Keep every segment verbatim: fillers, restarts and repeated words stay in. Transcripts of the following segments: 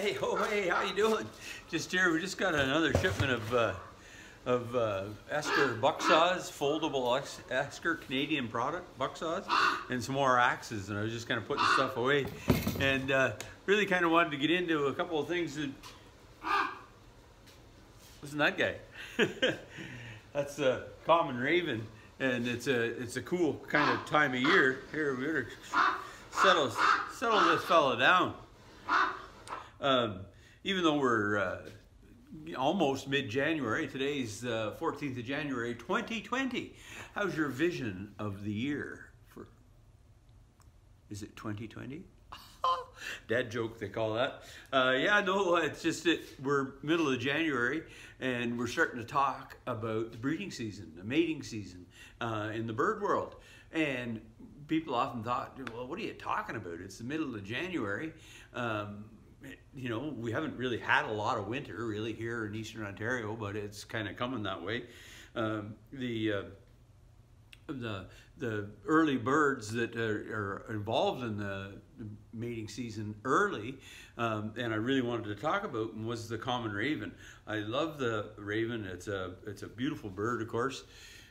Hey, oh hey, how you doing? Just here, we just got another shipment of uh, of uh, Esker buck saws, foldable Esker Canadian product buck saws, and some more axes. And I was just kind of putting stuff away, and uh, really kind of wanted to get into a couple of things. That listen, that guy, that's a common raven, and it's a it's a cool kind of time of year. Here we are. Settle, settle this fella down. Um, even though we're uh, almost mid-January, today's uh, fourteenth of January, twenty twenty. How's your vision of the year? For is it twenty twenty? Dad joke, they call that. Uh, yeah, no, it's just that we're middle of January and we're starting to talk about the breeding season, the mating season uh, in the bird world. And people often thought, well, what are you talking about? It's the middle of January. Um, you know, we haven't really had a lot of winter really here in Eastern Ontario, but it's kind of coming that way. Um, the uh, the the early birds that are, are involved in the mating season early, um, and I really wanted to talk about was the common raven. I love the raven. It's a it's a beautiful bird, of course.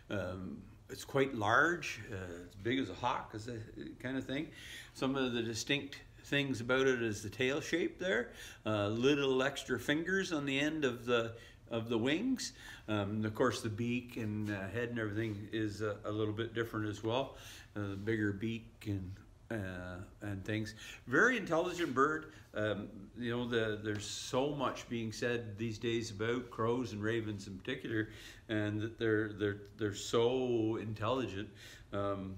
Um, It's quite large, uh, it's big as a hawk, is that kind of thing. Some of the distinct things about it is the tail shape there, uh, little extra fingers on the end of the of the wings. Um, and of course, the beak and uh, head and everything is a, a little bit different as well. Uh, the bigger beak and uh, and things. Very intelligent bird. Um, you know, the, there's so much being said these days about crows and ravens in particular, and that they're they're they're so intelligent, um,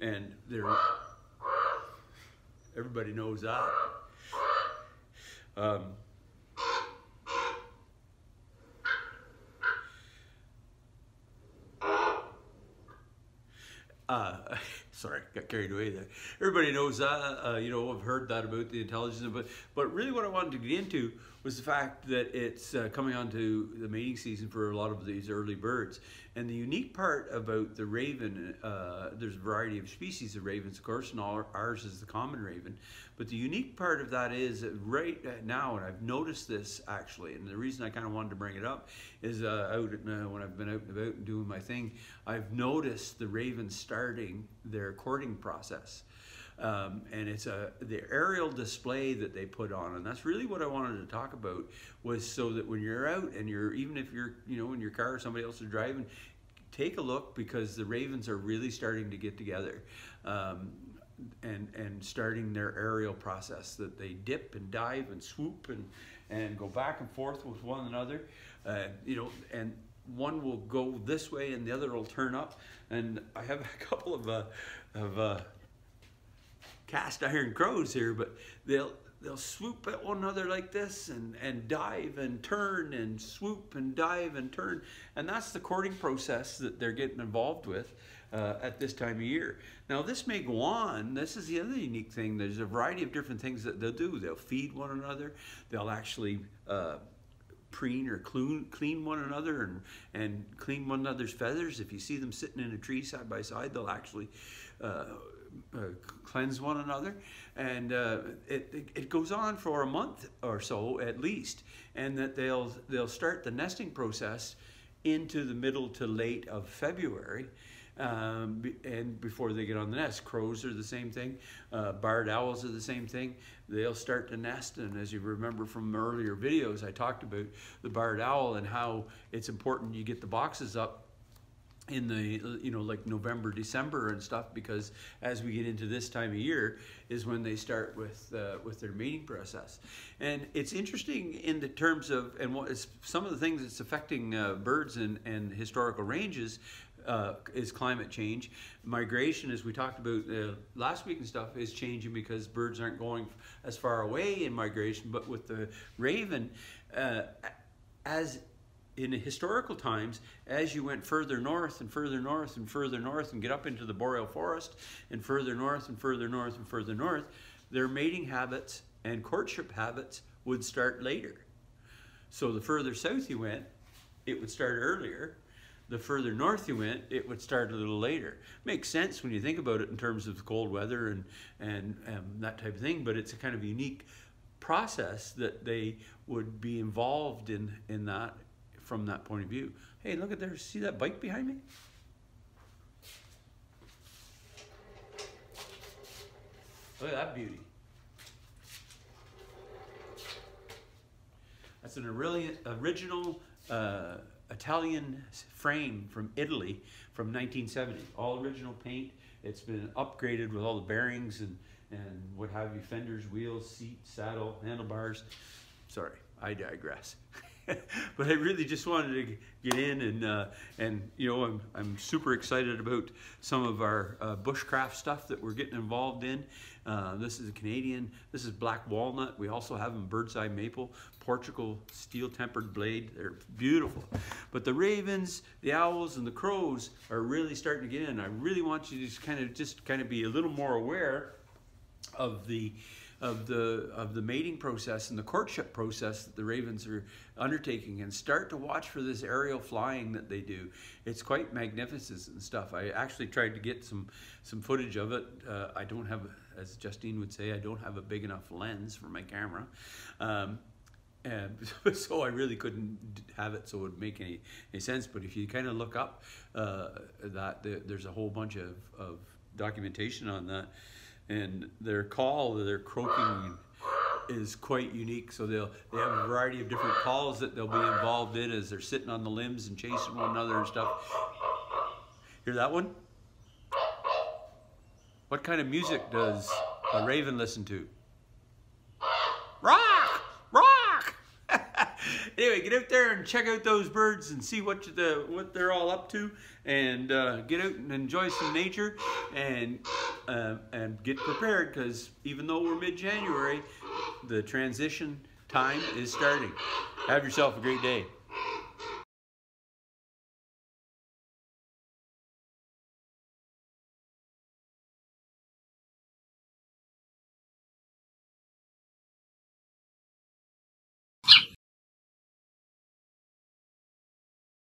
and they're everybody knows that. Um, uh, Sorry, got carried away there. Everybody knows that, uh, you know, I've heard that about the intelligence, but but really what I wanted to get into was the fact that it's uh, coming on to the mating season for a lot of these early birds. And the unique part about the raven, uh, there's a variety of species of ravens, of course, and all, ours is the common raven. But the unique part of that is that right now, and I've noticed this actually, and the reason I kind of wanted to bring it up is uh, out uh, when I've been out and about and doing my thing, I've noticed the raven starting their courting process. Um, and it's a the aerial display that they put on, and that's really what I wanted to talk about, was so that when you're out and you're, even if you're, you know, in your car or somebody else is driving, take a look, because the ravens are really starting to get together, um, and and starting their aerial process, that they dip and dive and swoop and and go back and forth with one another, uh, you know, and one will go this way and the other will turn up. And I have a couple of uh, of uh, cast iron crows here, but they'll they'll swoop at one another like this, and and dive and turn and swoop and dive and turn, and that's the courting process that they're getting involved with uh, at this time of year. Now this may go on. This is the other unique thing. There's a variety of different things that they'll do. They'll feed one another. They'll actually uh, preen or clean, clean one another and, and clean one another's feathers. If you see them sitting in a tree side by side, they'll actually uh, uh, cleanse one another. And uh, it, it, it goes on for a month or so at least, and that they'll, they'll start the nesting process into the middle to late of February. Um, and before they get on the nest, crows are the same thing, uh, barred owls are the same thing. They'll start to nest, and as you remember from earlier videos, I talked about the barred owl and how it's important you get the boxes up in the, you know, like November, December and stuff, because as we get into this time of year is when they start with uh, with their mating process. And it's interesting in the terms of, and what is some of the things that's affecting uh, birds and, and historical ranges uh, is climate change. Migration, as we talked about uh, last week and stuff, is changing because birds aren't going as far away in migration, but with the raven, uh, as in historical times, as you went further north and further north and further north and get up into the boreal forest and further north and further north and further north, their mating habits and courtship habits would start later. So the further south you went, it would start earlier. The further north you went, it would start a little later. Makes sense when you think about it in terms of the cold weather and, and, and that type of thing, but it's a kind of unique process that they would be involved in in that from that point of view. Hey, look at there, see that bike behind me? Look at that beauty. That's an original uh, Italian frame from Italy from nineteen seventy. All original paint. It's been upgraded with all the bearings and, and what have you, fenders, wheels, seat, saddle, handlebars. Sorry, I digress. But I really just wanted to get in and, uh, and you know, I'm, I'm super excited about some of our uh, bushcraft stuff that we're getting involved in. Uh, this is a Canadian, this is black walnut. We also have them bird's eye maple, Portugal steel tempered blade. They're beautiful. But the ravens, the owls, and the crows are really starting to get in. I really want you to just kind of, just kind of be a little more aware of the Of the of the mating process and the courtship process that the ravens are undertaking, and start to watch for this aerial flying that they do. It's quite magnificent and stuff. I actually tried to get some some footage of it. Uh, I don't have, as Justine would say, I don't have a big enough lens for my camera, um, and so I really couldn't have it so it would make any, any sense. But if you kind of look up uh, that, the, there's a whole bunch of, of documentation on that. And their call, their croaking, is quite unique. So they'll they have a variety of different calls that they'll be involved in as they're sitting on the limbs and chasing one another and stuff. Hear that one? What kind of music does a raven listen to? Rock! Rock! Anyway, get out there and check out those birds and see what you, the what they're all up to, and uh, get out and enjoy some nature, and uh, and get prepared, because even though we're mid-January, the transition time is starting. Have yourself a great day.